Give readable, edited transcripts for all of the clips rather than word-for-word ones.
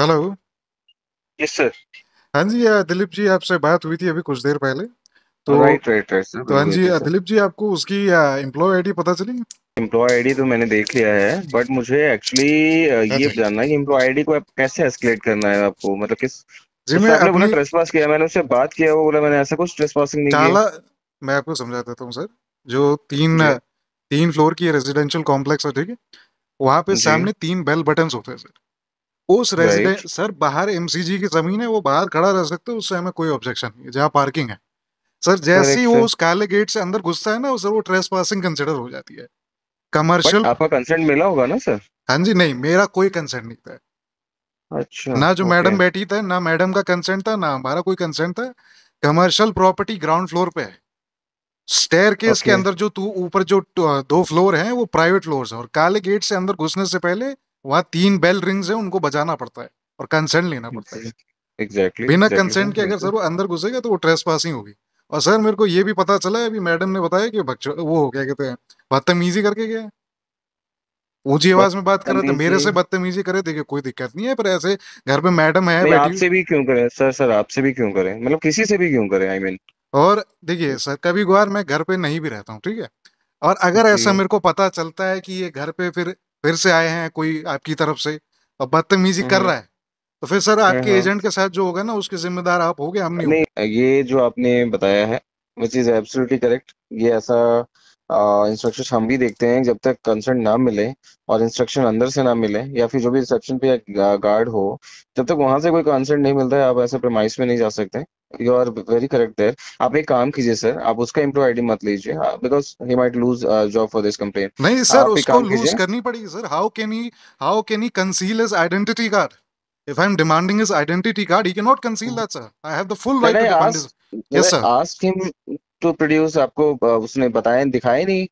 Hello. Yes sir. हाँ जी, दिलीप जी आपसे बात हुई थी अभी कुछ देर पहले। तो राइट राइट राइट सर, तो हाँ बिल्कुल जी, सर। दिलीप जी आपको उसकी एम्प्लॉय आईडी पता चली? एम्प्लॉय आईडी तो मैंने देख लिया है, बट मुझे एक्चुअली ये अच्छा जानना है कि एम्प्लॉय आईडी को कैसे एस्केलेट करना है आपको, मतलब किस जी, उसने मैं आपने बोला अपनी ट्रेसपास किया, मैंने उससे बात किया, वो बोला मैंने ऐसा कुछ ट्रेसपासिंग नहीं किया। चाला मैं आपको समझा देता हूँ सर। जो तीन जी तीन फ्लोर की रेजिडेंशियल कॉम्प्लेक्स है, ठीक है, वहाँ पे जी सामने 3 बेल बटन्स होते हैं सर। उस राइट रेजिडेंट सर बाहर एमसीजी की जमीन है, वो बाहर खड़ा रह सकते हो, उससे हमें कोई ऑब्जेक्शन नहीं है, जहाँ पार्किंग है सर। जैसे ही करेक्ट वो सर। उस काले गेट से अंदर घुसता है ना, सर वो ट्रेस पासिंग कंसिडर हो जाती है बट कमर्शियल। आपका कंसेंट मिला होगा ना सर? हाँ जी, नहीं मेरा कोई कंसेंट नहीं था अच्छा ना, जो ओके मैडम बैठी था ना मैडम का कंसेंट था ना हमारा कोई कंसेंट था। कमर्शियल प्रॉपर्टी ग्राउंड फ्लोर पे है, स्टेयर केस के ओके अंदर जो तू ऊपर जो 2 फ्लोर हैं वो प्राइवेट फ्लोर्स हैं, और काले गेट से अंदर घुसने से पहले वहाँ 3 बेल रिंग्स हैं, उनको बजाना पड़ता है और कंसेंट लेना पड़ता है। एग्जैक्टली बिना एग्जैक्टली सर कंसेंट के अगर सर बिल्कुल वो अंदर घुसेगा तो वो ट्रेस पासिंग होगी। और सर मेरे को ये भी पता चला है, अभी मैडम ने बताया कि वो क्या कहते हैं बदतमीजी करके गया है। ऊंची आवाज में बात कर रहा था, मेरे बदतमीजी से बदतमीजी करे, देखिए कोई दिक्कत नहीं है, पर ऐसे घर पे मैडम है नहीं, बैठी हुई। आपसे भी क्यों करें सर? सर आपसे भी क्यों करें, मतलब किसी से भी क्यों करें, आई मीन। और देखिए सर, कभी कभार मैं घर पे नहीं भी रहता हूँ, ठीक है, और अगर जी ऐसा मेरे को पता चलता है कि ये घर पे फिर से आए हैं कोई आपकी तरफ से और बदतमीजी कर हम्म रहा है, तो फिर सर आपके हाँ। एजेंट के साथ जो होगा ना उसके जिम्मेदार आप होगे, हम नहीं होंगे। नहीं, ये जो आपने बताया है विच इज एब्सोल्युटली करेक्ट। ये ऐसा इंस्ट्रक्शंस हम भी देखते हैं, जब तक कंसर्न ना मिले और इंस्ट्रक्शन अंदर से ना मिले, या फिर जो भी रिसेप्शन पे गार्ड हो, जब तक वहां से कोई कंसर्न नहीं मिलता है, आप ऐसे प्रेमाइस में नहीं जा सकते। You are very correct there. आप एक काम कीजिए सर, आप उसका एम्प्लॉय आईडी मत लीजिए, because he might lose job for this complain. नहीं सर, आप एक उसको काम लूज कीजिए। करनी पड़ेगी sir. How can he conceal his identity card? If I am demanding his identity card, he can not conceal that sir. I have the full right to demand his. Yes sir ask him to produce. आपको उसने बताया दिखाया नहीं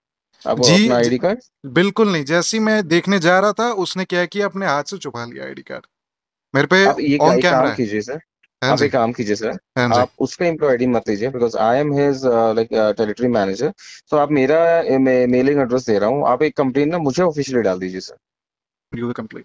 आपको जी, अपना जी ID card? बिल्कुल नहीं। जैसे ही मैं देखने जा रहा था, उसने क्या किया, अपने हाथ से छुपा लिया आईडी कार्ड, मेरे पे आप ये ऑन एक कैमरा काम है। कीजिए सर, हाँ आप जी, एक काम कीजिए सर, हाँ जी, आप उसका एम्प्लॉय आईडी मत लीजिए, because I am his like territory manager. तो आप मेरा मेलिंग एड्रेस दे रहा हूँ, आप एक कंप्लेन ना मुझे ऑफिशियली डाल दीजिए sir. You complete.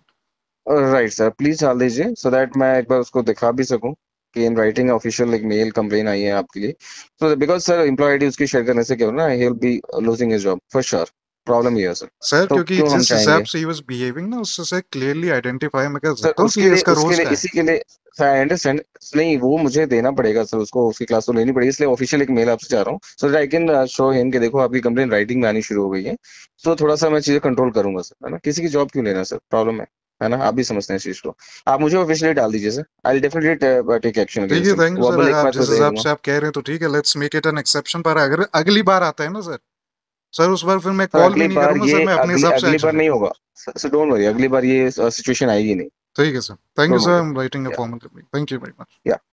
Right sir, please डाल दीजिए, सो दैट मैं एक बार उसको दिखा भी सकूं कि इन राइटिंग ऑफिशियल एक मेल कंप्लेन आई है आपके लिए। So because sir employee ID उसकी शेयर करने से क्या होगा ना, he will be losing his job for sure. Problem ये है सर, सर तो क्योंकि क्यों हम जिस हिसाब चाहेंगे से ही वॉज बिहेविंग ना, उससे सर क्लियरली आइडेंटिफाई मैं कर सर? सकता हूँ कि उसके ये लिए इसका उसके रोज लिए का है। इसी के लिए सर आई अंडरस्टैंड। नहीं, वो मुझे देना पड़ेगा सर, उसको उसकी क्लास तो लेनी पड़ेगी, इसलिए ऑफिशियल एक मेल आपसे चाह रहा हूँ, so I can show him कि देखो आपकी कंप्लेन राइटिंग में आनी शुरू हो गई है। सो थोड़ा सा मैं चीजें कंट्रोल करूंगा सर, है ना? किसी की जॉब क्यों लेना सर, प्रॉब्लम है ना? आप भी समझते हैं इस चीज को। आप मुझे ऑफिशियली डाल दीजिए sir, I definitely take action ठीक है, against him. Thank you sir. Verbal एक आप बार तो जिस हिसाब देगा। से आप कह रहे हो तो ठीक है, let's make it an exception. पर अगर अगली बार आता है ना सर, सर उस बार फिर मैं सर कॉल भी अगली नहीं बार करूंगा सर, ये मैं अपने अगली हिसाब से अगली बार एक्शन नहीं लूंगा। होगा सर, डोंट वरी, अगली बार ये सिचुएशन आएगी नहीं, ठीक है sir, thank you don't sir. I worry. Am writing a या formal complaint. Thank you very much.